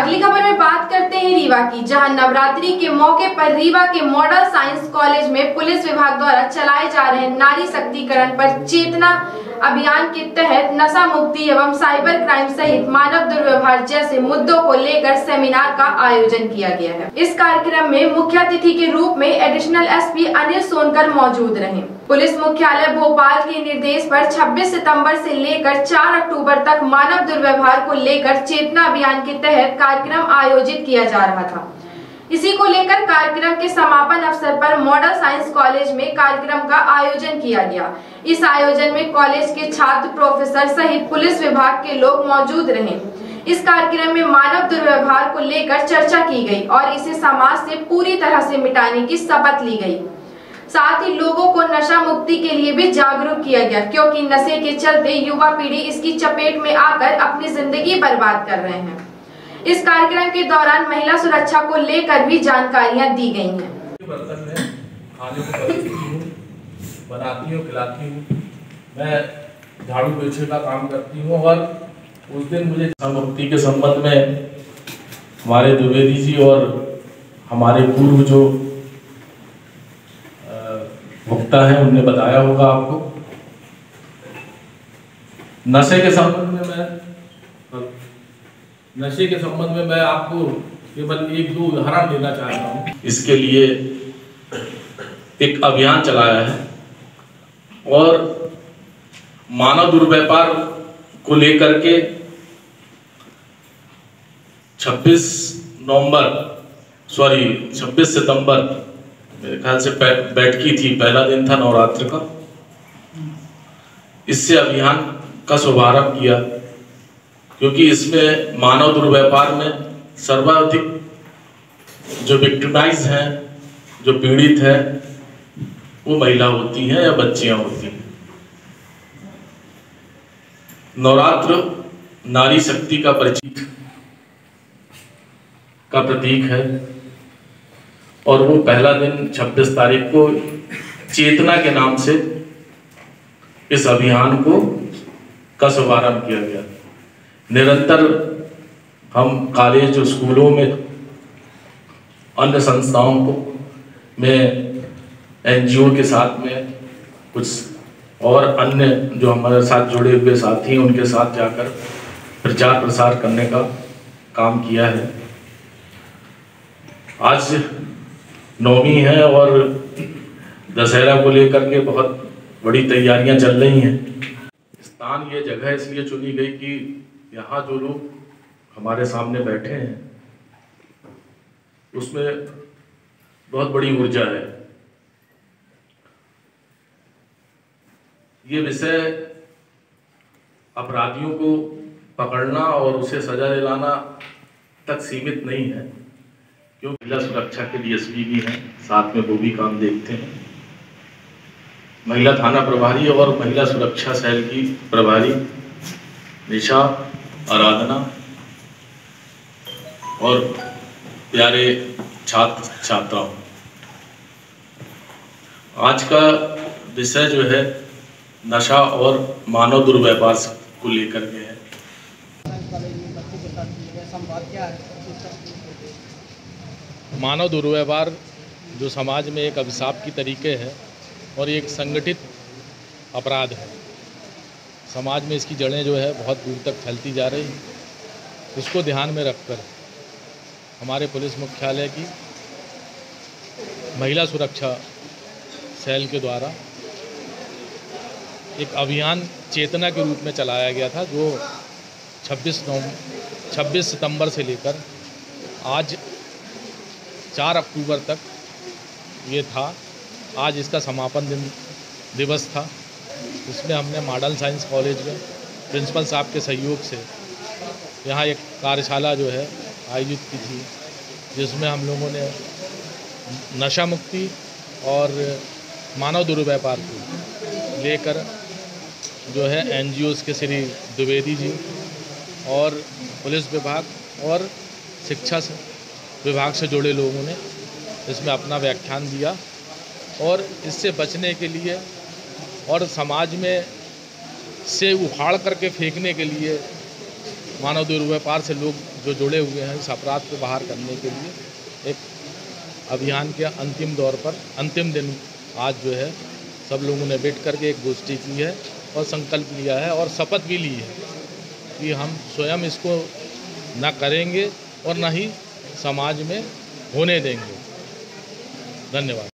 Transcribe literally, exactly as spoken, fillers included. अगली खबर में बात करते हैं रीवा की, जहां नवरात्रि के मौके पर रीवा के मॉडल साइंस कॉलेज में पुलिस विभाग द्वारा चलाए जा रहे नारी शक्तिकरण पर चेतना अभियान के तहत नशा मुक्ति एवं साइबर क्राइम सहित मानव दुर्व्यवहार जैसे मुद्दों को लेकर सेमिनार का आयोजन किया गया है। इस कार्यक्रम में मुख्य अतिथि के रूप में एडिशनल एसपी अनिल सोनकर मौजूद रहे। पुलिस मुख्यालय भोपाल के निर्देश पर छब्बीस सितंबर से लेकर चार अक्टूबर तक मानव दुर्व्यवहार को लेकर चेतना अभियान के तहत कार्यक्रम आयोजित किया जा रहा था। इसी को लेकर कार्यक्रम के समापन अवसर पर मॉडल साइंस कॉलेज में कार्यक्रम का आयोजन किया गया। इस आयोजन में कॉलेज के छात्र, प्रोफेसर सहित पुलिस विभाग के लोग मौजूद रहे। इस कार्यक्रम में मानव दुर्व्यवहार को लेकर चर्चा की गई और इसे समाज से पूरी तरह से मिटाने की शपथ ली गई। साथ ही लोगों को नशा मुक्ति के लिए भी जागरूक किया गया, क्योंकि नशे के चलते युवा पीढ़ी इसकी चपेट में आकर अपनी जिंदगी बर्बाद कर रहे हैं। इस कार्यक्रम के दौरान महिला सुरक्षा को लेकर भी जानकारियां दी गई हैं। बर्तन में खाने को परोसती हूं, बनाती हूं, खिलाती हूं। मैं झाड़ू पोछे का काम करती हूं और उस दिन मुझे नशा मुक्ति के संबंध में हमारे द्विवेदी जी और हमारे पूर्व जो वक्ता हैं उनने बताया होगा आपको। नशे के संबंध में मैं नशे के संबंध में मैं आपको केवल एक दो उदाहरण देना चाहता हूँ। इसके लिए एक अभियान चलाया है और मानव दुर्व्यवहार को लेकर के छब्बीस नवंबर सॉरी छब्बीस सितंबर मेरे ख्याल से बैठकी थी, पहला दिन था नवरात्र का। इससे अभियान का शुभारंभ किया क्योंकि इसमें मानव दुर्व्यवहार में सर्वाधिक जो विक्टिमाइज हैं, जो पीड़ित हैं, वो महिला होती हैं या बच्चियां होती हैं। नवरात्र नारी शक्ति का प्रतीक का प्रतीक है और वो पहला दिन छब्बीस तारीख को चेतना के नाम से इस अभियान को का शुभारंभ किया गया। निरंतर हम कॉलेज, स्कूलों में, अन्य संस्थाओं को में, एनजीओ के साथ में कुछ और अन्य जो हमारे साथ जुड़े हुए साथी हैं उनके साथ जाकर प्रचार प्रसार करने का काम किया है। आज नौमी है और दशहरा को लेकर के बहुत बड़ी तैयारियां चल रही हैं। स्थान, ये जगह इसलिए चुनी गई कि यहाँ जो लोग हमारे सामने बैठे हैं उसमें बहुत बड़ी ऊर्जा है। ये विषय अपराधियों को पकड़ना और उसे सजा दिलाना तक सीमित नहीं है, क्योंकि महिला सुरक्षा के डीएसपी भी हैं, साथ में वो भी काम देखते हैं। महिला थाना प्रभारी और महिला सुरक्षा सेल की प्रभारी निशा आराधना और प्यारे छात्र छात्राओं, आज का विषय जो है नशा और मानव दुर्व्यवहार को लेकर के है। मानव दुर्व्यवहार जो समाज में एक अभिशाप की तरीके है और एक संगठित अपराध है। समाज में इसकी जड़ें जो है बहुत दूर तक फैलती जा रही हैं। इसको ध्यान में रखकर हमारे पुलिस मुख्यालय की महिला सुरक्षा सेल के द्वारा एक अभियान चेतना के रूप में चलाया गया था, जो छब्बीस सितंबर से लेकर आज चार अक्टूबर तक ये था। आज इसका समापन दिन दिवस था। इसमें हमने मॉडल साइंस कॉलेज में प्रिंसिपल साहब के सहयोग से यहाँ एक कार्यशाला जो है आयोजित की थी, जिसमें हम लोगों ने नशा मुक्ति और मानव दुर्व्यवहार को लेकर जो है एनजीओज़ के श्री द्विवेदी जी और पुलिस विभाग और शिक्षा से विभाग से जुड़े लोगों ने इसमें अपना व्याख्यान दिया और इससे बचने के लिए और समाज में से उखाड़ करके फेंकने के लिए मानव दुर्व्यवहार से लोग जो जुड़े हुए हैं इस अपराध को बाहर करने के लिए एक अभियान के अंतिम दौर पर अंतिम दिन आज जो है सब लोगों ने बैठ करके एक गोष्ठी की है और संकल्प लिया है और शपथ भी ली है कि हम स्वयं इसको ना करेंगे और ना ही समाज में होने देंगे। धन्यवाद।